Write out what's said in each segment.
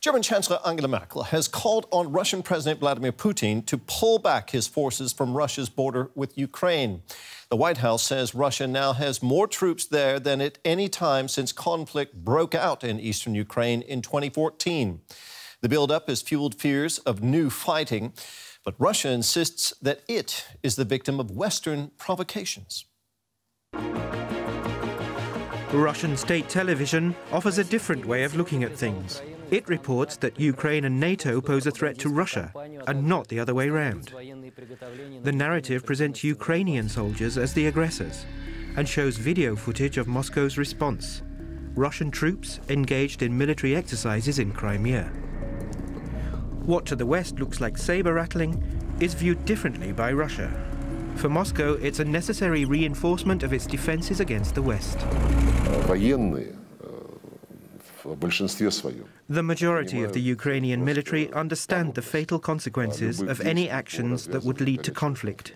German Chancellor Angela Merkel has called on Russian President Vladimir Putin to pull back his forces from Russia's border with Ukraine. The White House says Russia now has more troops there than at any time since conflict broke out in eastern Ukraine in 2014. The buildup has fueled fears of new fighting, but Russia insists that it is the victim of Western provocations. Russian state television offers a different way of looking at things. It reports that Ukraine and NATO pose a threat to Russia, and not the other way round. The narrative presents Ukrainian soldiers as the aggressors, and shows video footage of Moscow's response. Russian troops engaged in military exercises in Crimea. What to the West looks like saber-rattling is viewed differently by Russia. For Moscow, it's a necessary reinforcement of its defenses against the West. The majority of the Ukrainian military understand the fatal consequences of any actions that would lead to conflict.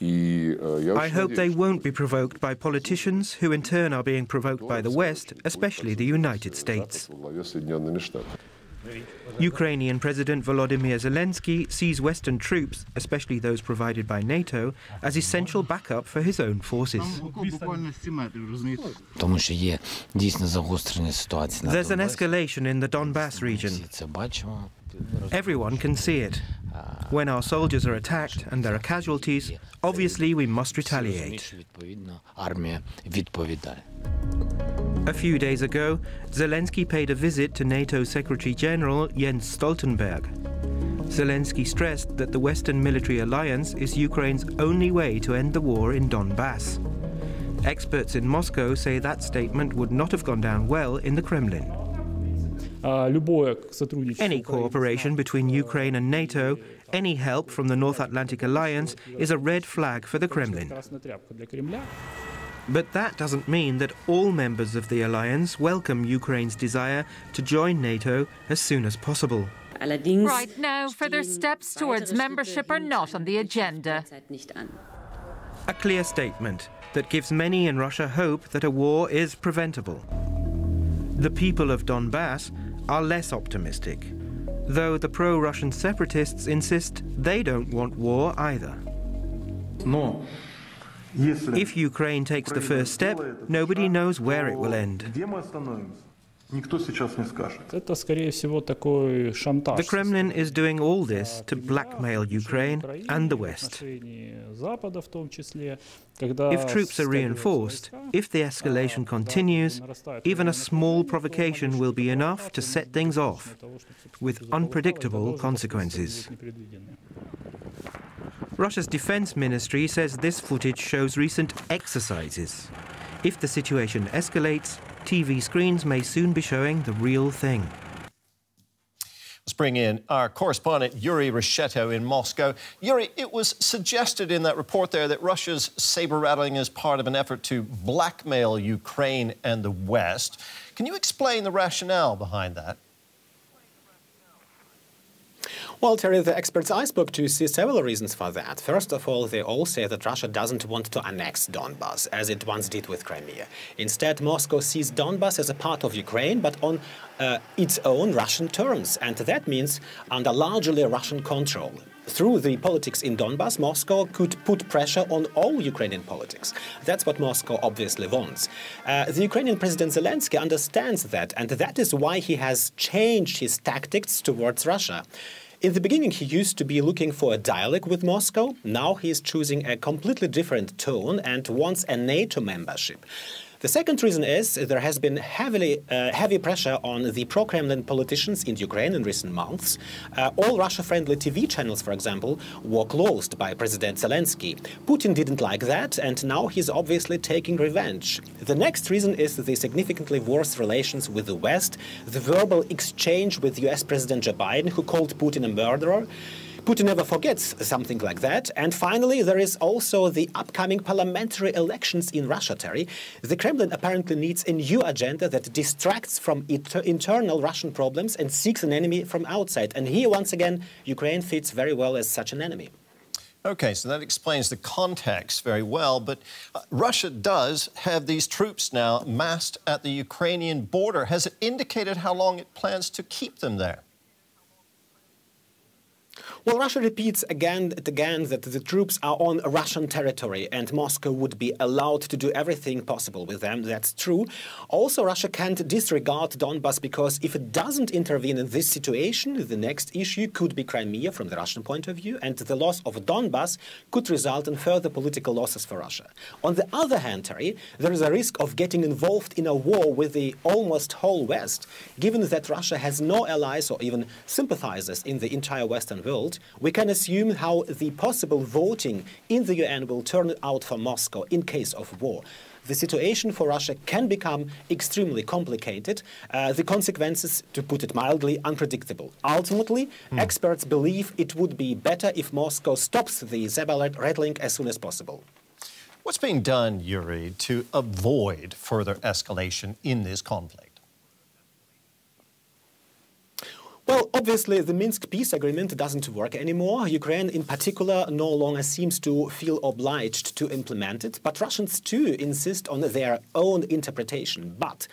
I hope they won't be provoked by politicians who in turn are being provoked by the West, especially the United States. Ukrainian President Volodymyr Zelensky sees Western troops, especially those provided by NATO, as essential backup for his own forces. There's an escalation in the Donbas region. Everyone can see it. When our soldiers are attacked and there are casualties, obviously we must retaliate. A few days ago, Zelensky paid a visit to NATO Secretary-General Jens Stoltenberg. Zelensky stressed that the Western military alliance is Ukraine's only way to end the war in Donbas. Experts in Moscow say that statement would not have gone down well in the Kremlin. Any cooperation between Ukraine and NATO, any help from the North Atlantic Alliance, is a red flag for the Kremlin. But that doesn't mean that all members of the alliance welcome Ukraine's desire to join NATO as soon as possible. Right now, further steps towards membership are not on the agenda. A clear statement that gives many in Russia hope that a war is preventable. The people of Donbas are less optimistic, though the pro-Russian separatists insist they don't want war either. No. If Ukraine takes the first step, nobody knows where it will end. The Kremlin is doing all this to blackmail Ukraine and the West. If troops are reinforced, if the escalation continues, even a small provocation will be enough to set things off, with unpredictable consequences. Russia's defense ministry says this footage shows recent exercises. If the situation escalates, TV screens may soon be showing the real thing. Let's bring in our correspondent Yuri Rasheto in Moscow. Yuri, it was suggested in that report there that Russia's saber-rattling is part of an effort to blackmail Ukraine and the West. Can you explain the rationale behind that? Well, Terry, the experts I spoke to see several reasons for that. First of all, they all say that Russia doesn't want to annex Donbas, as it once did with Crimea. Instead, Moscow sees Donbas as a part of Ukraine, but on its own Russian terms, and that means under largely Russian control. Through the politics in Donbas, Moscow could put pressure on all Ukrainian politics. That's what Moscow obviously wants. The Ukrainian President Zelensky understands that, and that is why he has changed his tactics towards Russia. In the beginning, he used to be looking for a dialogue with Moscow. Now he is choosing a completely different tone and wants a NATO membership. The second reason is there has been heavy pressure on the pro-Kremlin politicians in Ukraine in recent months. All Russia-friendly TV channels, for example, were closed by President Zelensky. Putin didn't like that, and now he's obviously taking revenge. The next reason is the significantly worse relations with the West, the verbal exchange with US President Joe Biden, who called Putin a murderer. Putin never forgets something like that. And finally, there is also the upcoming parliamentary elections in Russia, Terry. The Kremlin apparently needs a new agenda that distracts from internal Russian problems and seeks an enemy from outside. And here, once again, Ukraine fits very well as such an enemy. Okay, so that explains the context very well, but Russia does have these troops now massed at the Ukrainian border. Has it indicated how long it plans to keep them there? Well, Russia repeats again and again that the troops are on Russian territory and Moscow would be allowed to do everything possible with them. That's true. Also, Russia can't disregard Donbas because if it doesn't intervene in this situation, the next issue could be Crimea from the Russian point of view, and the loss of Donbas could result in further political losses for Russia. On the other hand, Terry, there is a risk of getting involved in a war with the almost whole West, given that Russia has no allies or even sympathizers in the entire Western world. We can assume how the possible voting in the UN will turn out for Moscow in case of war. The situation for Russia can become extremely complicated. The consequences, to put it mildly, unpredictable. Ultimately, experts believe it would be better if Moscow stops the Zaporizhzhia rattling as soon as possible. What's being done, Yuri, to avoid further escalation in this conflict? Well, obviously, the Minsk peace agreement doesn't work anymore. Ukraine, in particular, no longer seems to feel obliged to implement it. But Russians, too, insist on their own interpretation. But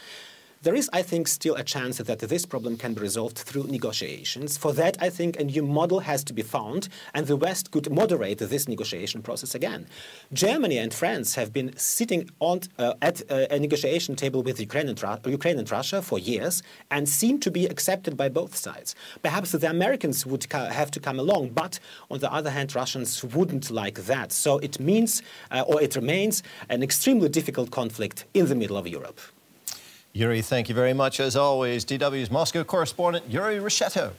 there is, I think, still a chance that this problem can be resolved through negotiations. For that, I think a new model has to be found, and the West could moderate this negotiation process again. Germany and France have been sitting at a negotiation table with Ukraine and Russia for years and seem to be accepted by both sides. Perhaps the Americans would have to come along, but on the other hand, Russians wouldn't like that. So it means, or it remains, an extremely difficult conflict in the middle of Europe. Yuri, thank you very much. As always, DW's Moscow correspondent, Yuri Rasheto.